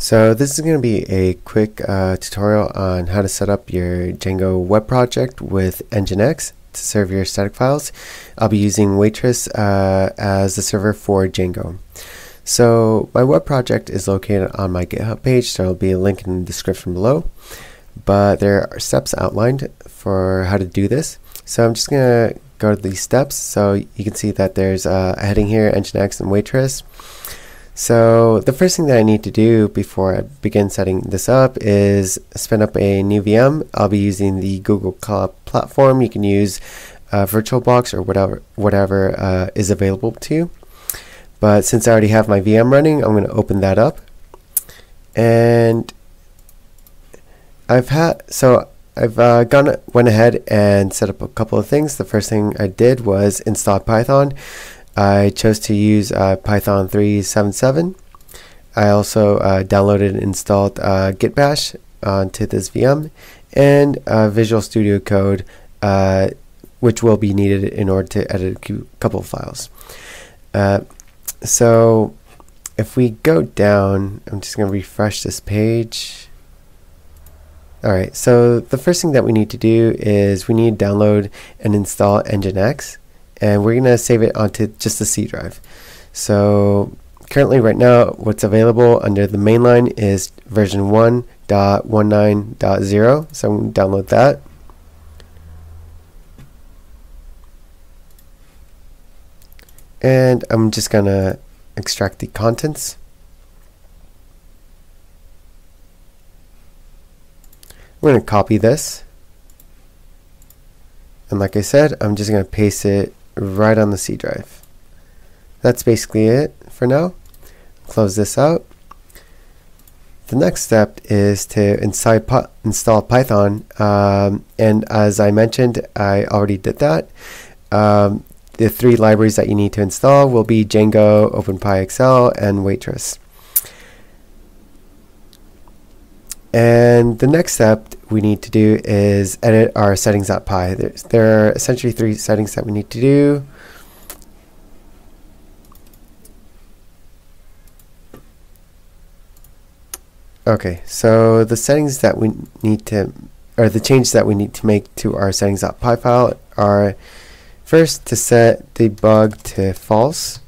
So this is going to be a quick tutorial on how to set up your Django web project with NGINX to serve your static files. I'll be using Waitress as the server for Django. So my web project is located on my GitHub page, so there will be a link in the description below. But there are steps outlined for how to do this. So I'm just going to go to these steps. So you can see that there's a heading here, NGINX and Waitress. So the first thing that I need to do before I begin setting this up is spin up a new VM. I'll be using the Google Cloud Platform. You can use VirtualBox or whatever is available to you. But since I already have my VM running, I'm going to open that up. And I went ahead and set up a couple of things. The first thing I did was install Python. I chose to use Python 3.7.7. I also downloaded and installed Git Bash onto this VM and Visual Studio Code, which will be needed in order to edit a couple of files. So if we go down, I'm just going to refresh this page. Alright, so the first thing that we need to do is we need to download and install NGINX. And we're going to save it onto just the C drive. So currently right now what's available under the main line is version 1.19.0. So I'm going to download that. And I'm just going to extract the contents. I'm going to copy this. And like I said, I'm just going to paste it right on the C drive. That's basically it for now. Close this out. The next step is to install Python, and as I mentioned, I already did that. The three libraries that you need to install will be Django, OpenPyXL, and Waitress. And the next step we need to do is edit our settings.py. There are essentially three settings that we need to do. Okay, so the settings that we need to, or the changes that we need to make to our settings.py file are first to set debug to false,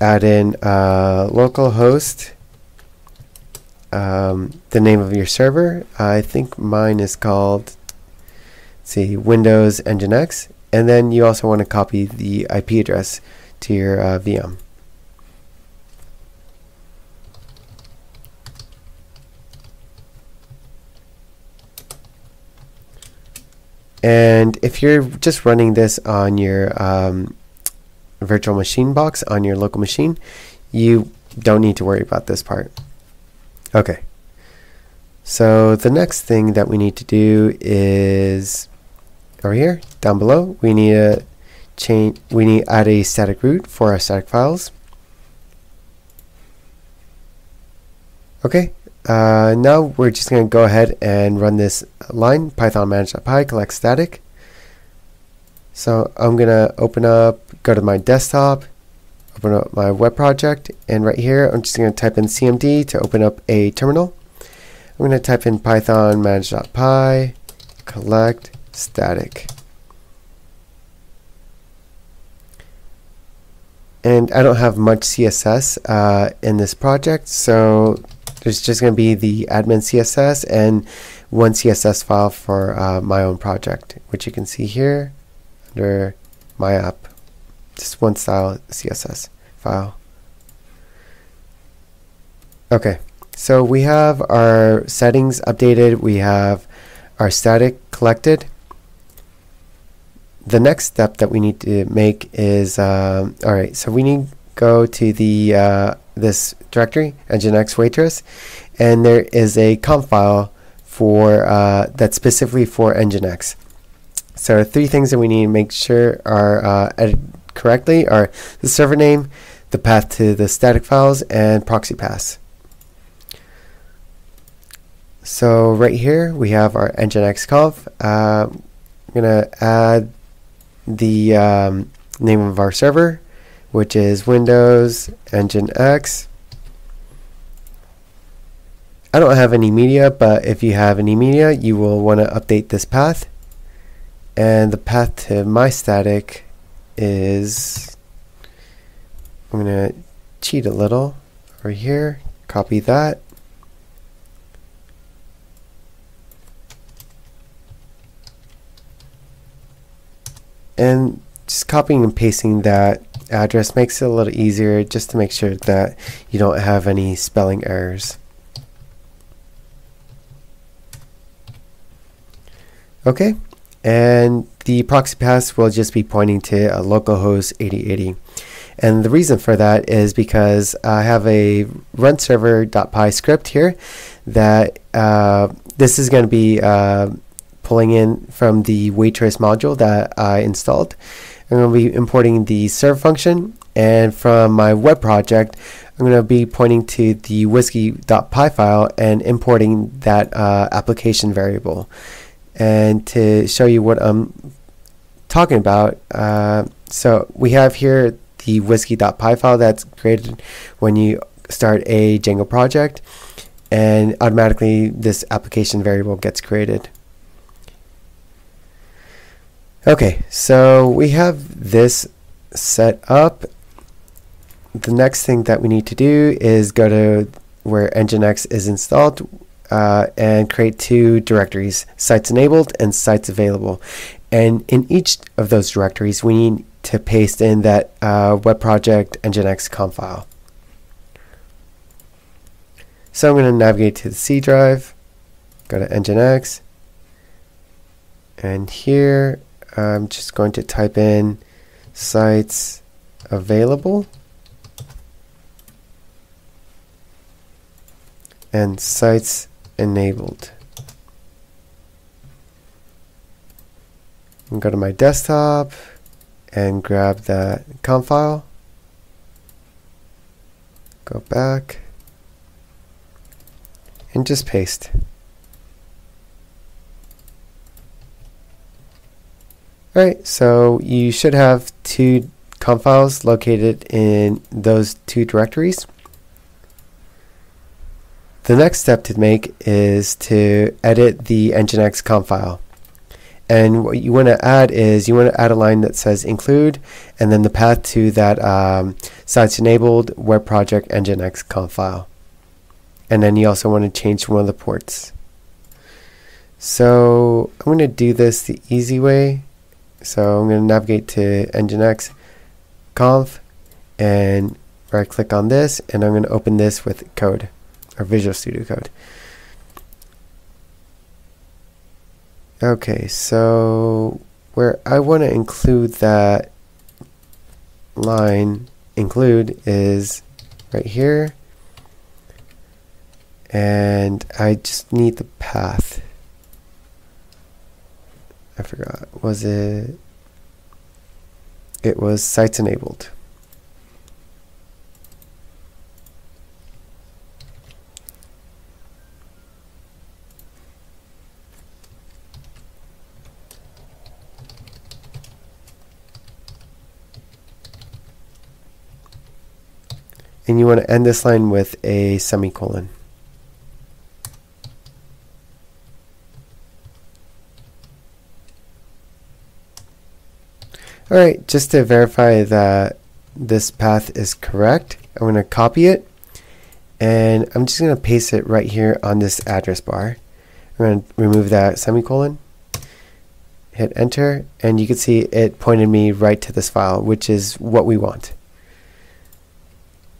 add in localhost, the name of your server. I think mine is called, let's see, Windows NGINX, and then you also want to copy the IP address to your VM. And if you're just running this on your virtual machine box on your local machine, you don't need to worry about this part. Okay, so the next thing that we need to do is over here down below. We need to add a static root for our static files. Okay, now we're just going to go ahead and run this line, python manage.py collect static. So I'm going to go to my desktop, open up my web project, and right here I'm just going to type in cmd to open up a terminal. I'm going to type in python manage.py collect static. And I don't have much CSS in this project, so there's just going to be the admin CSS and one CSS file for my own project, which you can see here under my app. Just one style CSS file. Okay, so we have our settings updated. We have our static collected. The next step that we need to make is all right. So we need to go to the this directory, NGINX Waitress, and there is a conf file for that's specifically for NGINX. So three things that we need to make sure are edited correctly are the server name, the path to the static files, and proxy paths. So right here we have our NGINX conf. I'm gonna add the name of our server, which is Windows NGINX I don't have any media, but if you have any media, you will want to update this path. And the path to my static is, I'm going to cheat a little over here, copy that. And just copying and pasting that address makes it a little easier, just to make sure that you don't have any spelling errors. Okay, and the proxy path will just be pointing to a localhost 8080. And the reason for that is because I have a runserver.py script here that this is going to be pulling in from the Waitress module that I installed. I'm going to be importing the serve function, and from my web project, I'm going to be pointing to the wsgi.py file and importing that application variable. And to show you what I'm talking about, so we have here the wsgi.py file that's created when you start a Django project, and automatically this application variable gets created. Okay, so we have this set up. The next thing that we need to do is go to where NGINX is installed and create two directories, sites enabled and sites available. And in each of those directories, we need to paste in that web project NGINX conf file. So I'm going to navigate to the C drive, go to NGINX, and here I'm just going to type in sites available and sites enabled. And go to my desktop and grab that conf file. Go back and just paste. Alright, so you should have two conf files located in those two directories. The next step to make is to edit the NGINX conf file. And what you want to add is you want to add a line that says include and then the path to that sites enabled web project NGINX conf file. And then you also want to change one of the ports. So I'm going to do this the easy way. So I'm going to navigate to NGINX conf and right click on this, and I'm going to open this with code or Visual Studio Code. Okay, so where I want to include that line include is right here, and I just need the path. I forgot, was it? It was sites enabled. And you want to end this line with a semicolon. Alright, just to verify that this path is correct, I'm going to copy it and I'm just going to paste it right here on this address bar. I'm going to remove that semicolon, hit enter, and you can see it pointed me right to this file, which is what we want.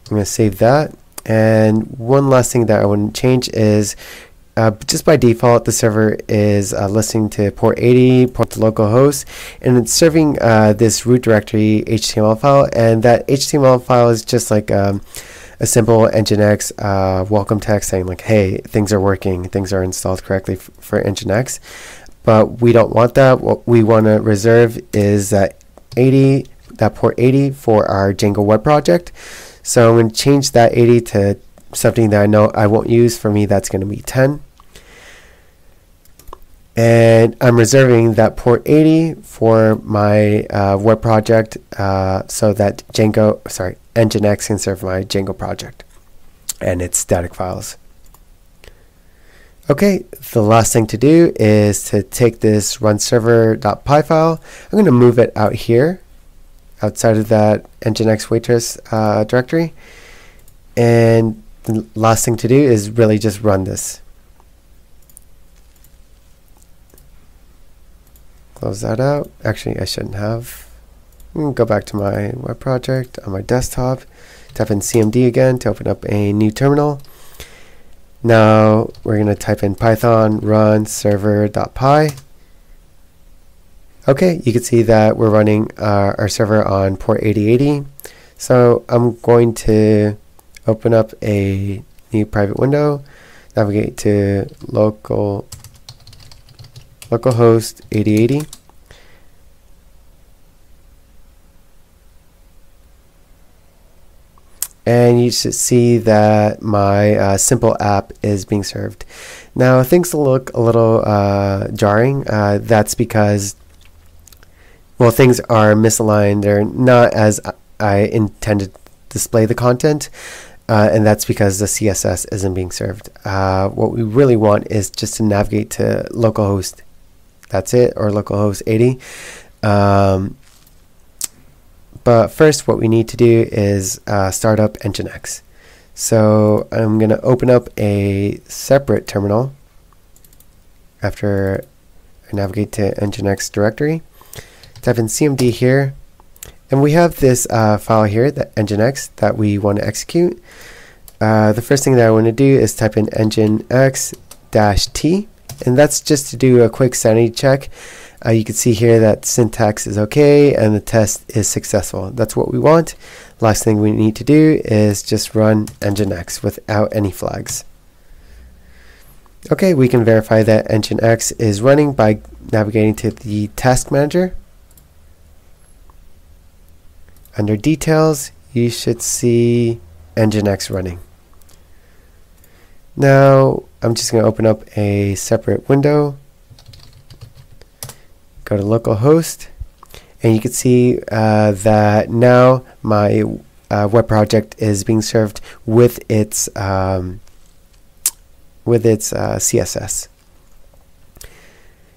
I'm going to save that, and one last thing that I want to change is just by default, the server is listening to port 80, port to localhost, and it's serving this root directory HTML file, and that HTML file is just like a simple NGINX welcome text saying like, hey, things are working, things are installed correctly for NGINX, but we don't want that. What we want to reserve is that port 80 for our Django web project. So I'm going to change that 80 to something that I know I won't use. For me, that's going to be 10. And I'm reserving that port 80 for my web project so that NGINX can serve my Django project and its static files. Okay, the last thing to do is to take this runserver.py file. I'm going to move it out here, outside of that NGINX Waitress directory. And the last thing to do is really just run this. Close that out. Actually, I shouldn't have. I'm going to go back to my web project on my desktop. Type in CMD again to open up a new terminal. Now we're going to type in Python runserver.py. Okay, you can see that we're running our server on port 8080. So I'm going to open up a new private window, navigate to localhost 8080. And you should see that my simple app is being served. Now things look a little jarring. That's because, well, things are misaligned. They're not as I intended to display the content. And that's because the CSS isn't being served. What we really want is just to navigate to localhost. That's it, or localhost 80. But first, what we need to do is start up NGINX. So I'm going to open up a separate terminal after I navigate to NGINX directory. Type in CMD here. And we have this file here, the NGINX, that we want to execute. The first thing that I want to do is type in NGINX-T. And that's just to do a quick sanity check. You can see here that syntax is okay and the test is successful. That's what we want. Last thing we need to do is just run NGINX without any flags. Okay, we can verify that NGINX is running by navigating to the task manager. Under details, you should see NGINX running. Now, I'm just going to open up a separate window. Go to localhost, and you can see that now my web project is being served with its CSS.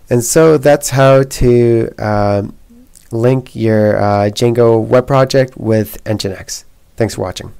And so that's how to link your Django web project with NGINX. Thanks for watching.